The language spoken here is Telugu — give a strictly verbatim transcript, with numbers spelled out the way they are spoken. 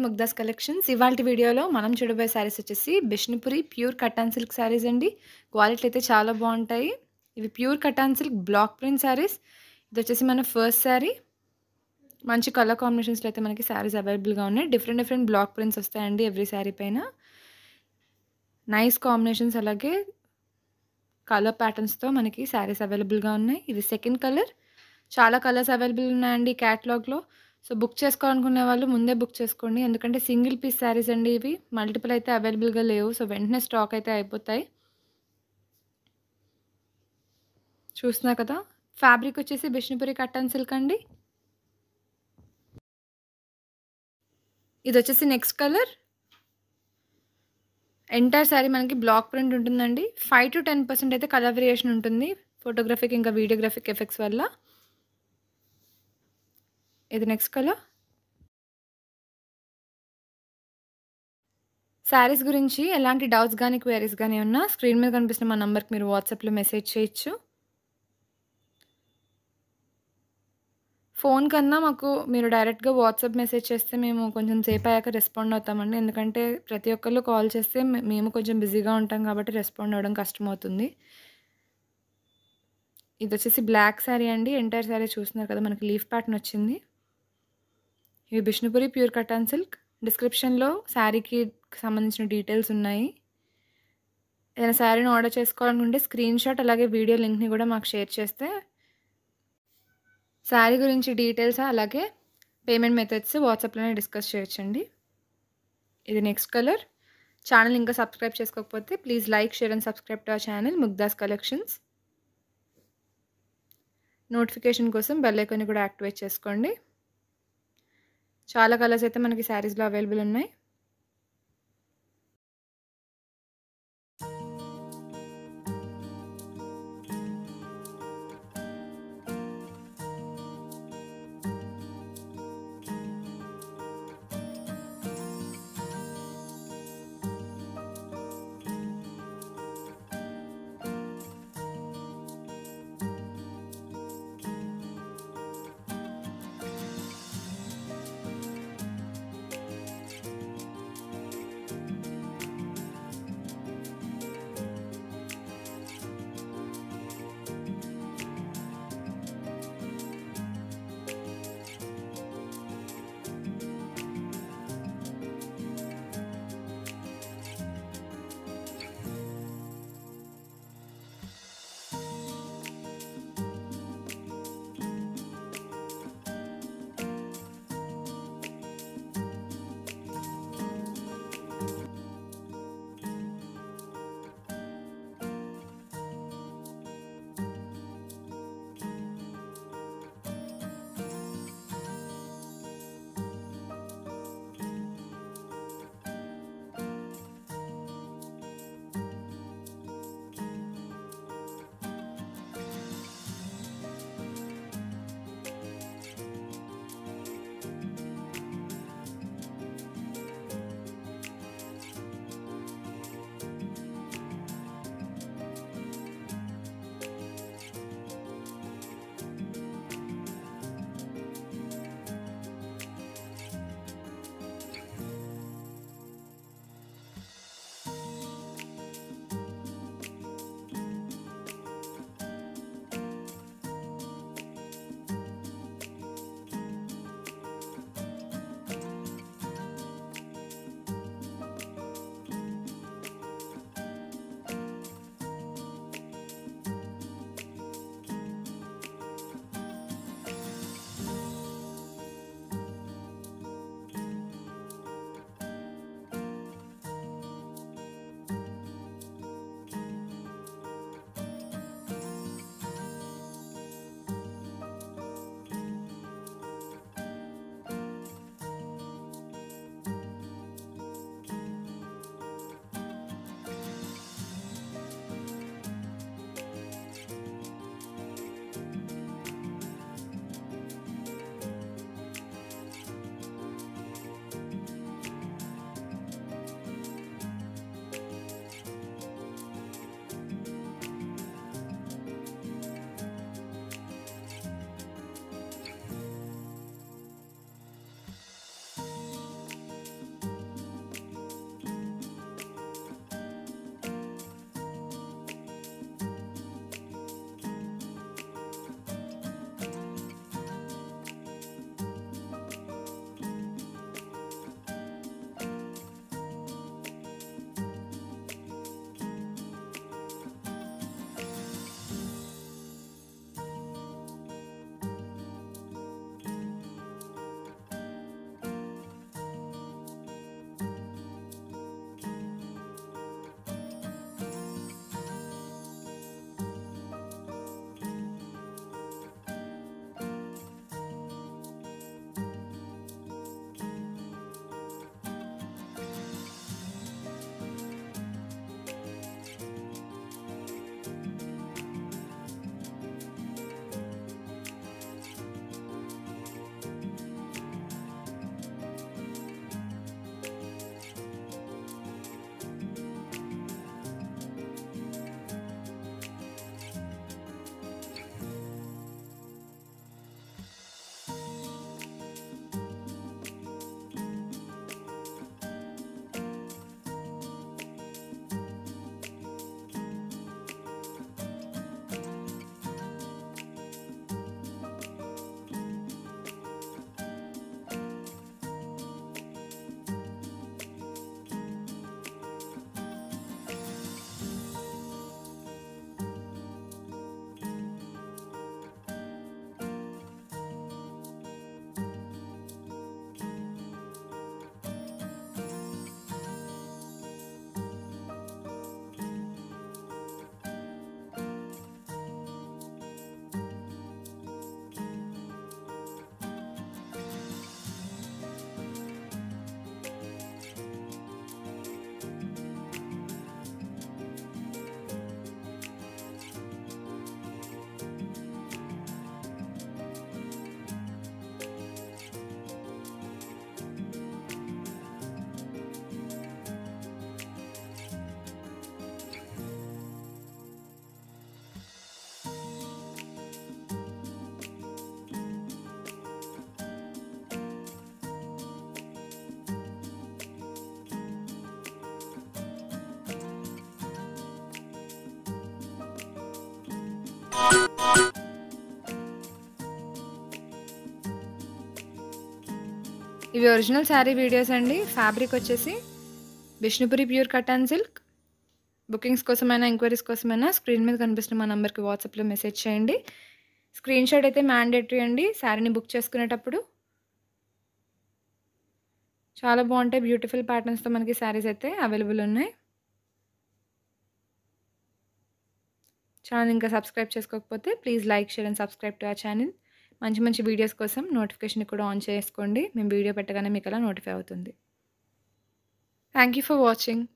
To ముగ్ధాస్ collections. ఇవాల్టి వీడియోలో మనం చూడబోయే శారీస్ వచ్చేసి Bishnupuri pure cotton silk saris అండి. క్వాలిటీ అయితే చాలా బాగుంటాయి. ఇవి pure cotton silk block print saris. ఇది వచ్చేసి మన ఫస్ట్ శారీ. మంచి కలర్ కాంబినేషన్స్లో అయితే మనకి శారీస్ అవైలబుల్గా ఉన్నాయి. డిఫరెంట్ డిఫరెంట్ బ్లాక్ ప్రింట్స్ వస్తాయండి ఎవ్రీ శారీ పైన. నైస్ కాంబినేషన్స్, అలాగే కలర్ ప్యాటర్న్స్తో మనకి శారీస్ అవైలబుల్గా ఉన్నాయి. ఇది సెకండ్ కలర్. చాలా కలర్స్ అవైలబుల్ ఉన్నాయండి క్యాటలాగ్లో. సో బుక్ చేసుకోవాలనుకునే వాళ్ళు ముందే బుక్ చేసుకోండి, ఎందుకంటే సింగిల్ పీస్ శారీస్ అండి ఇవి. మల్టిపుల్ అయితే అవైలబుల్గా లేవు, సో వెంటనే స్టాక్ అయితే అయిపోతాయి. చూస్తున్నా కదా, ఫ్యాబ్రిక్ వచ్చేసి బిష్ణుపురి కట్టన్ సిల్క్ అండి. ఇది వచ్చేసి నెక్స్ట్ కలర్. ఎంటైర్ శారీ మనకి బ్లాక్ ప్రింట్ ఉంటుందండి. ఫైవ్ టు టెన్ పర్సెంట్ అయితే కలర్ వేరియేషన్ ఉంటుంది ఫోటోగ్రఫిక్ ఇంకా వీడియోగ్రఫిక్ ఎఫెక్ట్స్ వల్ల. ఇది నెక్స్ట్ కలర్. శారీస్ గురించి ఎలాంటి డౌట్స్ కానీ క్వైరీస్ కానీ ఉన్నా స్క్రీన్ మీద కనిపిస్తున్న మా నెంబర్కి మీరు వాట్సాప్లో మెసేజ్ చేయొచ్చు. ఫోన్ కన్నా మాకు మీరు డైరెక్ట్గా వాట్సాప్ మెసేజ్ చేస్తే మేము కొంచెం సేపు అయ్యాక రెస్పాండ్ అవుతామండి, ఎందుకంటే ప్రతి ఒక్కళ్ళు కాల్ చేస్తే మేము కొంచెం బిజీగా ఉంటాం కాబట్టి రెస్పాండ్ అవ్వడం కష్టమవుతుంది. ఇది వచ్చేసి బ్లాక్ శారీ అండి. ఎంటైర్ శారీ చూస్తున్నారు కదా, మనకి లీఫ్ ప్యాటర్న్ వచ్చింది. ఇవి బిష్ణుపురి ప్యూర్ కటాన్ సిల్క్. డిస్క్రిప్షన్లో శారీకి సంబంధించిన డీటెయిల్స్ ఉన్నాయి. ఏదైనా శారీని ఆర్డర్ చేసుకోవాలనుకుంటే స్క్రీన్ షాట్ అలాగే వీడియో లింక్ని కూడా మాకు షేర్ చేస్తే శారీ గురించి డీటెయిల్స్ అలాగే పేమెంట్ మెథడ్స్ వాట్సాప్లోనే డిస్కస్ చేయొచ్చండి. ఇది నెక్స్ట్ కలర్. ఛానల్ ఇంకా సబ్స్క్రైబ్ చేసుకోకపోతే please like, share and subscribe to our channel Mugdhas collections. Notification కోసం బెల్ ఐకాన్ని కూడా యాక్టివేట్ చేసుకోండి. చాలా కలర్స్ అయితే మనకి శారీస్లో అవైలబుల్ ఉన్నాయి. ఇవి ఒరిజినల్ శారీ వీడియోస్ అండి. ఫ్యాబ్రిక్ వచ్చేసి Bishnupuri pure cotton silk. Bookings కోసమైనా ఎంక్వైరీస్ కోసమైనా స్క్రీన్ మీద కనిపిస్తున్న మా నెంబర్కి వాట్సాప్లో మెసేజ్ చేయండి. స్క్రీన్ షాట్ అయితే మ్యాండేటరీ అండి శారీని బుక్ చేసుకునేటప్పుడు. చాలా బాగుంటాయి, బ్యూటిఫుల్ ప్యాటర్న్స్తో మనకి శారీస్ అయితే అవైలబుల్ ఉన్నాయి. ఛానల్ ఇంకా సబ్స్క్రైబ్ చేసుకోకపోతే please like, share and subscribe to our channel. మంచి మంచి వీడియోస్ కోసం నోటిఫికేషన్ కూడా ఆన్ చేసుకోండి. మేము వీడియో పెట్టగానే మీకు అలా నోటిఫై అవుతుంది. Thank you for watching.